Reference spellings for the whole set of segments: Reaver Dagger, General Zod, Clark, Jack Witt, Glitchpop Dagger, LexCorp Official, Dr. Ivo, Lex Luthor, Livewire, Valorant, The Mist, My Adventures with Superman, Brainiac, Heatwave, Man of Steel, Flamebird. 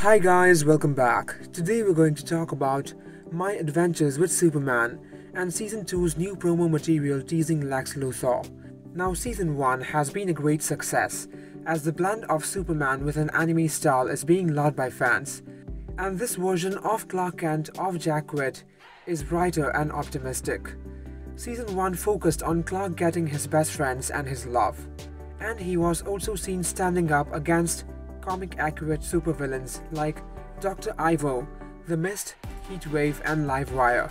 Hi guys, welcome back. Today we're going to talk about My Adventures with Superman and Season 2's new promo material teasing Lex Luthor. Now Season 1 has been a great success, as the blend of Superman with an anime style is being loved by fans. And this version of Clark Kent of Jack Witt is brighter and optimistic. Season 1 focused on Clark getting his best friends and his love. And he was also seen standing up against comic-accurate supervillains like Dr. Ivo, The Mist, Heatwave and Livewire.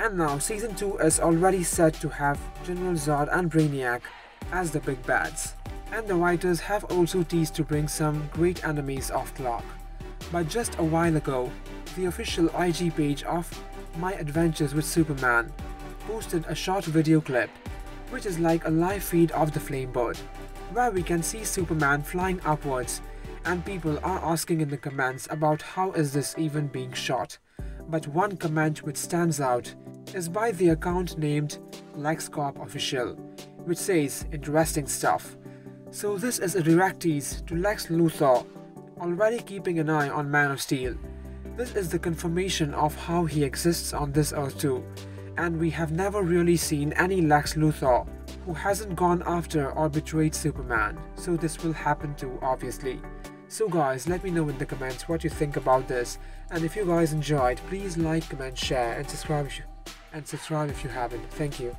And now Season 2 is already set to have General Zod and Brainiac as the big bads. And the writers have also teased to bring some great enemies of Clark. But just a while ago, the official IG page of My Adventures with Superman posted a short video clip, which is like a live feed of the Flamebird, where we can see Superman flying upwards, and people are asking in the comments about how is this even being shot. But one comment which stands out is by the account named LexCorp Official, which says interesting stuff. So this is a direct tease to Lex Luthor already keeping an eye on Man of Steel. This is the confirmation of how he exists on this earth too, and we have never really seen any Lex Luthor who hasn't gone after or betrayed Superman, so this will happen too obviously. So guys, let me know in the comments what you think about this, and if you guys enjoyed, please like, comment, share and subscribe if you haven't. Thank you.